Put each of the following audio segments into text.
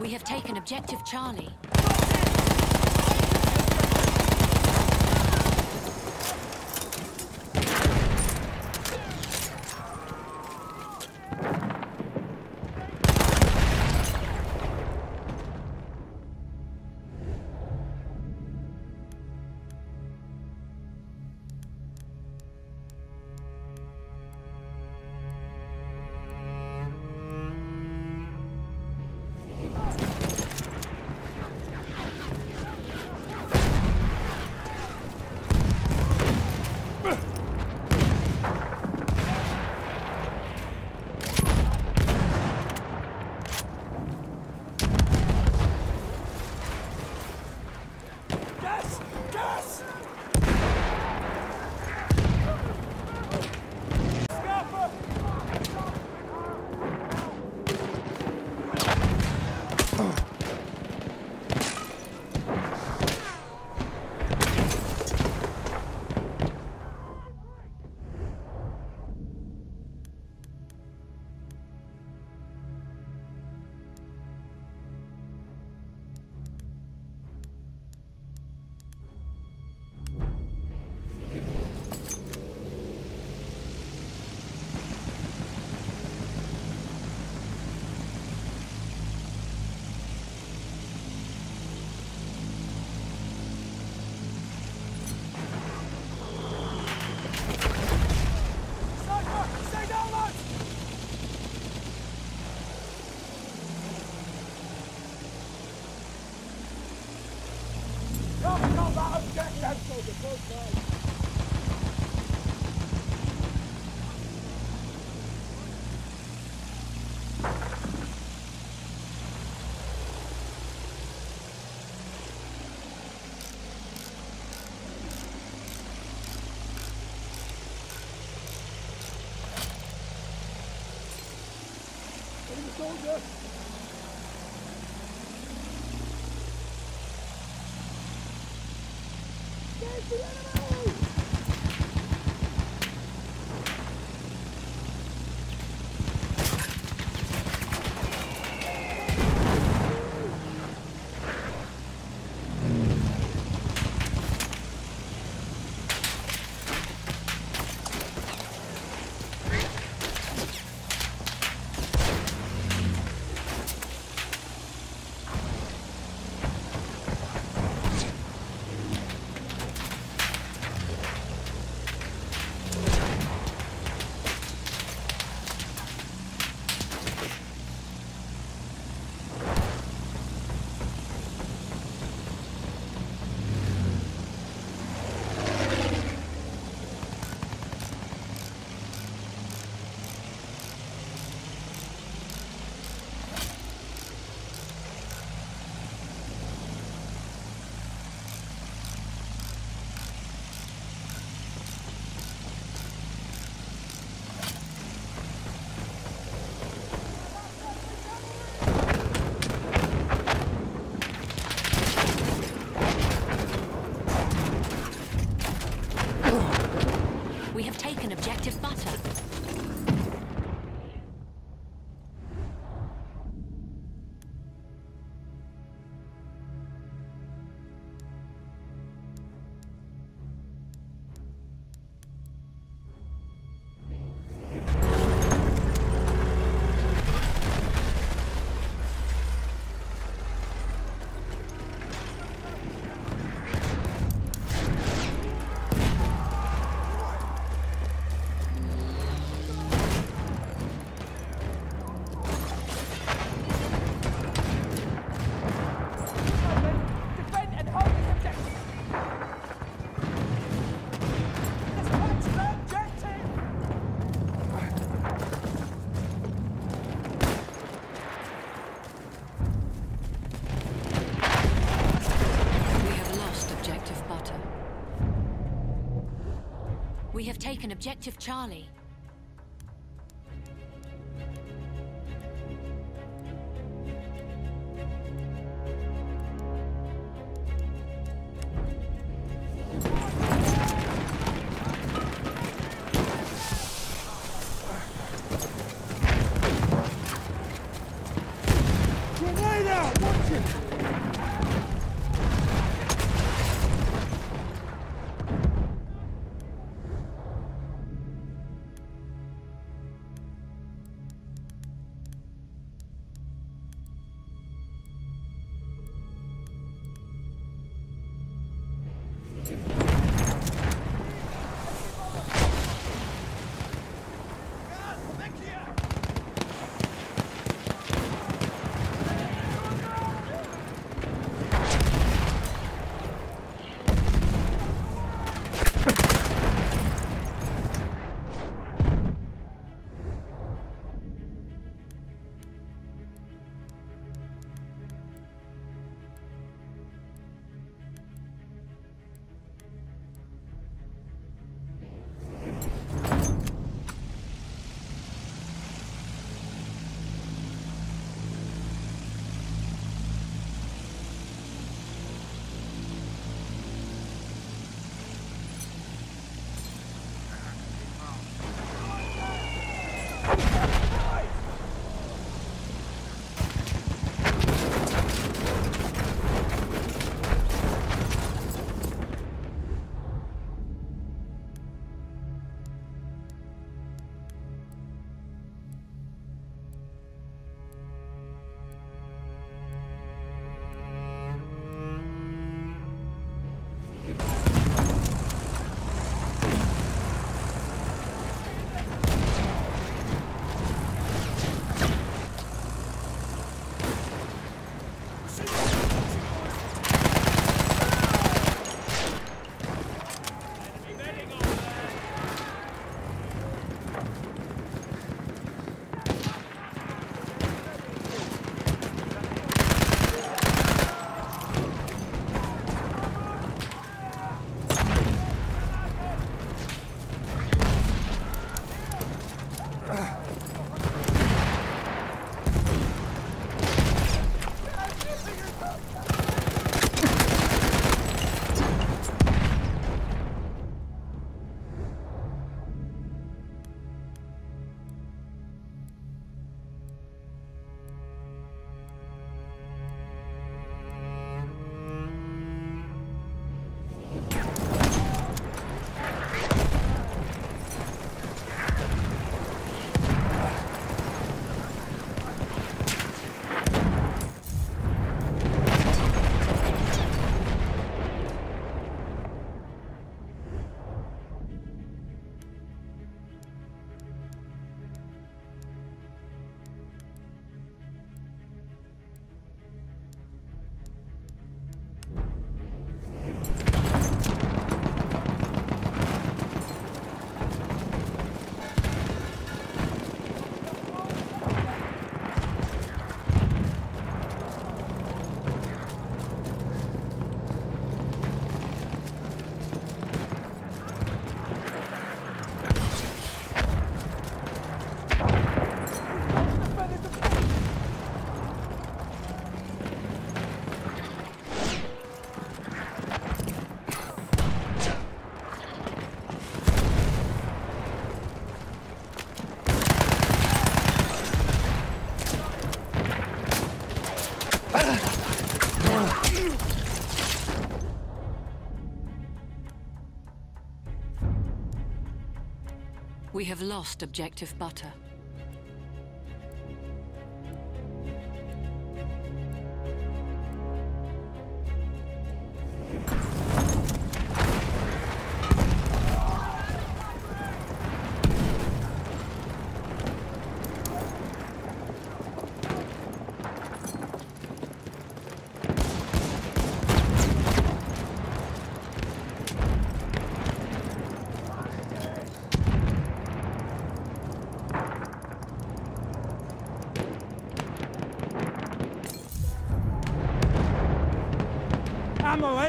We have taken objective Charlie. Soldier! There's the enemy! We have taken objective Charlie. Grenade out! We have lost objective butter.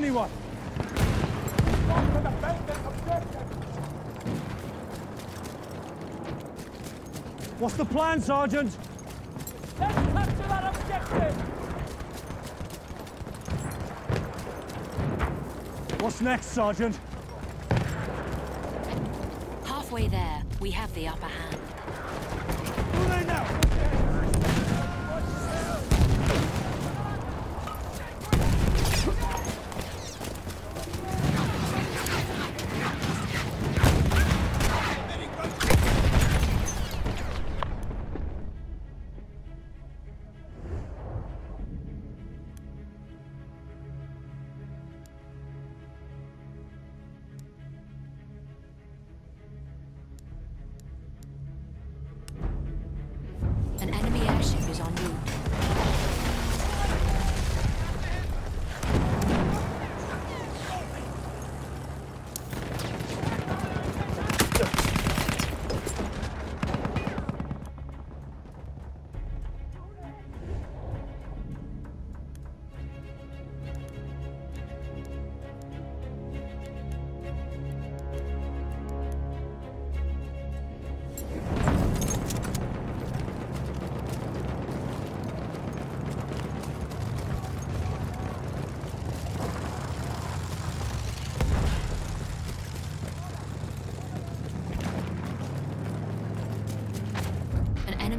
Anyone! What's the plan, Sergeant? Let's capture that objective! What's next, Sergeant? Halfway there, we have the upper hand. Who are they now?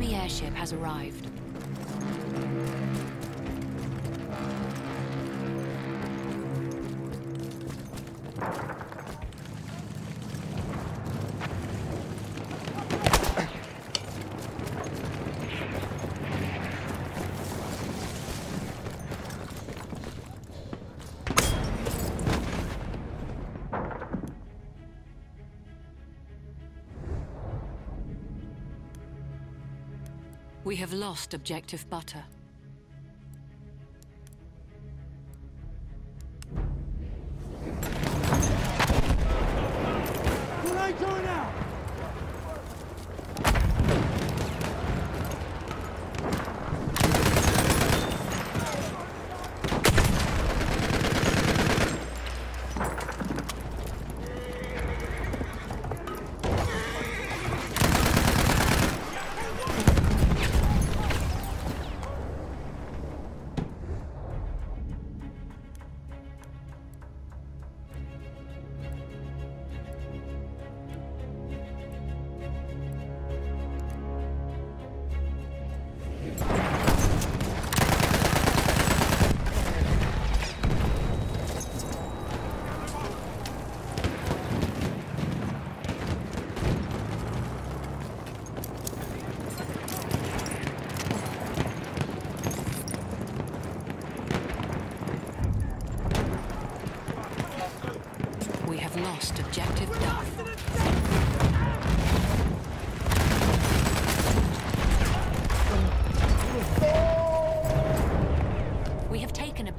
The airship has arrived. We have lost objective butter.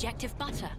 Objective butter.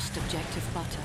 lost objective butter.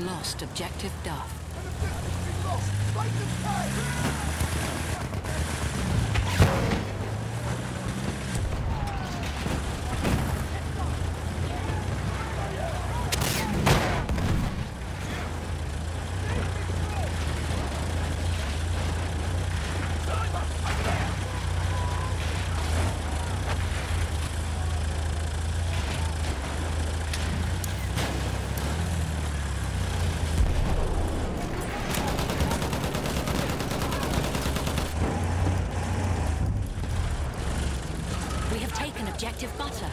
Lost objective Duff. An objective has been lost. Right this time. Objective butter.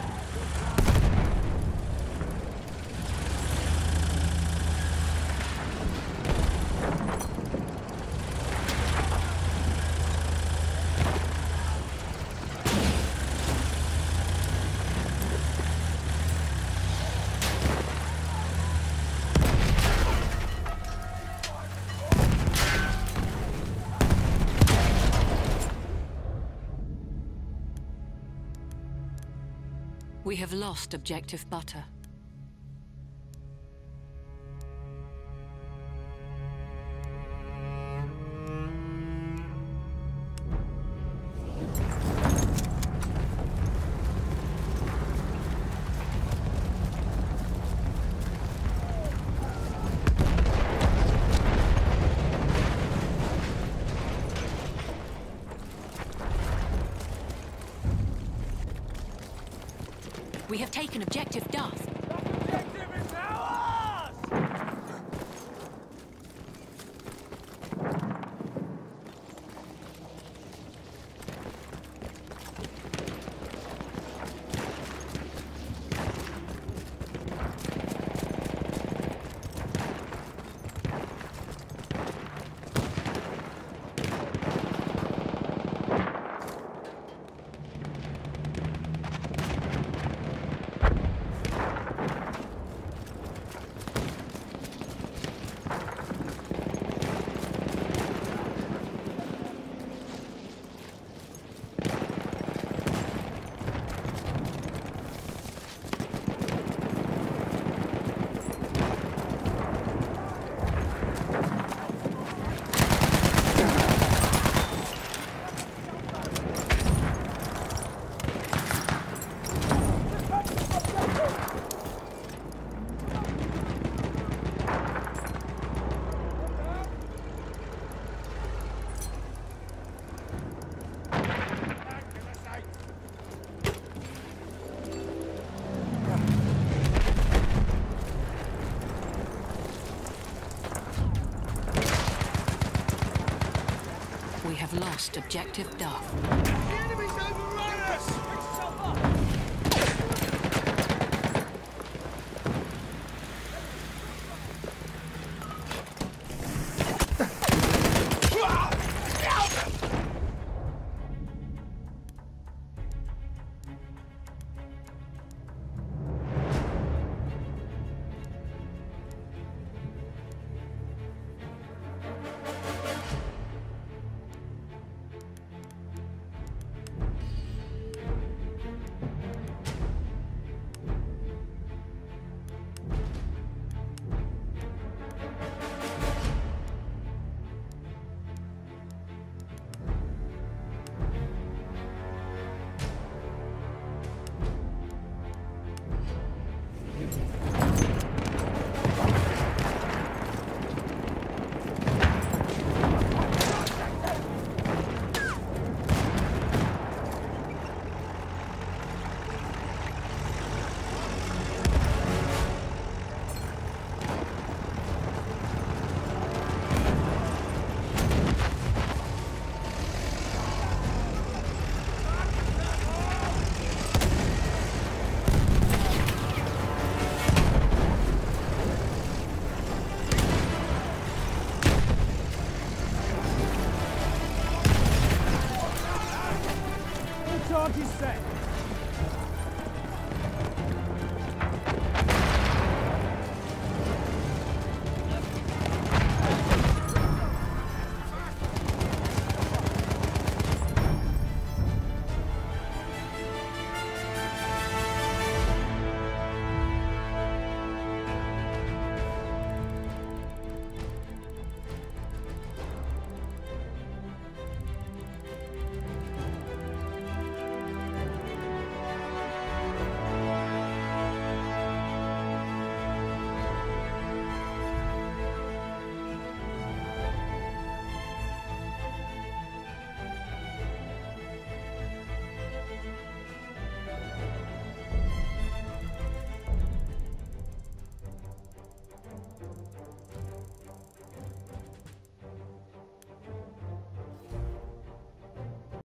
We have lost objective butter. We have taken objective Duff. That objective is now ours! Objective Duff. The enemy's over.